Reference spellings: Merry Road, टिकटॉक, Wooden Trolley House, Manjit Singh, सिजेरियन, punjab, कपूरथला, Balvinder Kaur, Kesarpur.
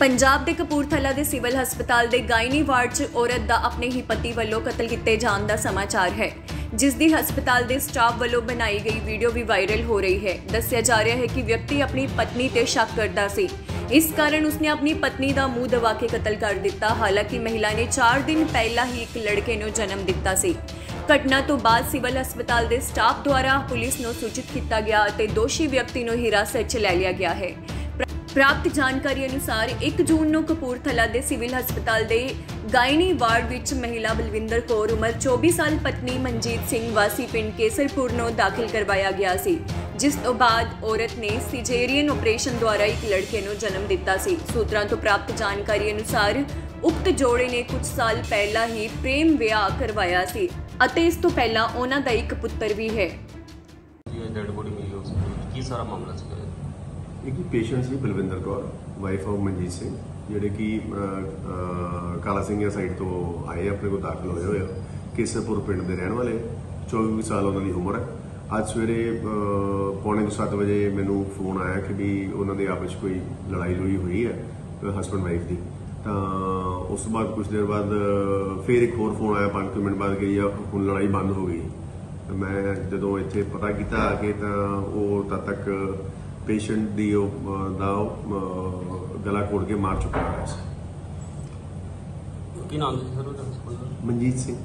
पंजाब के कपूरथला के सिविल हस्पताल के गायनी वार्ड च औरत का अपने ही पति वालों कतल किए जाने का समाचार है, जिस दी हस्पताल के स्टाफ वालों बनाई गई वीडियो भी वायरल हो रही है। दस्या जा रहा है कि व्यक्ति अपनी पत्नी पर शक करता सी, इस कारण उसने अपनी पत्नी का मुँह दबा के कतल कर दिता। हालांकि महिला ने 4 दिन पहला ही एक लड़के को जन्म दिता सी। घटना तो बाद सिविल हस्पताल के स्टाफ द्वारा पुलिस को सूचित किया गया और दोषी व्यक्ति को हिरासत में ले लिया गया है। प्राप्त जानकारी अनुसार 1 जून को कपूरथला के सिविल हस्पताल के गायनी वार्ड विच महिला बलविंदर कौर उमर 24 साल पत्नी मंजीत सिंह वासी पिंड केसरपुर को दाखिल करवाया गया सी, जिस तो बाद औरत ने सिजेरियन ऑपरेशन द्वारा एक लड़के को जन्म दिता सी। सूत्रों तो प्राप्त जानकारी अनुसार उक्त जोड़े ने कुछ साल पहला ही प्रेम विआह करवाया सी अते इस तो पहला उन्हों का एक पुत्र भी है। एक पेशेंट से बलविंदर कौर वाइफ ऑफ मनजीत सिंह जोड़े कि काला सिंह साइड तो आए अपने को दाखिल होए हुए केसरपुर पिंड के रहने वाले 24 साल उन्होंने उम्र है। आज सवेरे 6:45 बजे मैनू फोन आया कि भी उन्होंने आपस कोई लड़ाई लड़ूई हुई है हसबैंड वाइफ की। तो उस बाद कुछ देर बाद फिर एक होर फोन आया 5 मिनट बाद कि हूँ लड़ाई बंद हो गई। तो मैं जो इतने पता किया आके तो वो तद तक पेशेंट दी गला खोल के मार चुका है। मनजीत सिंह।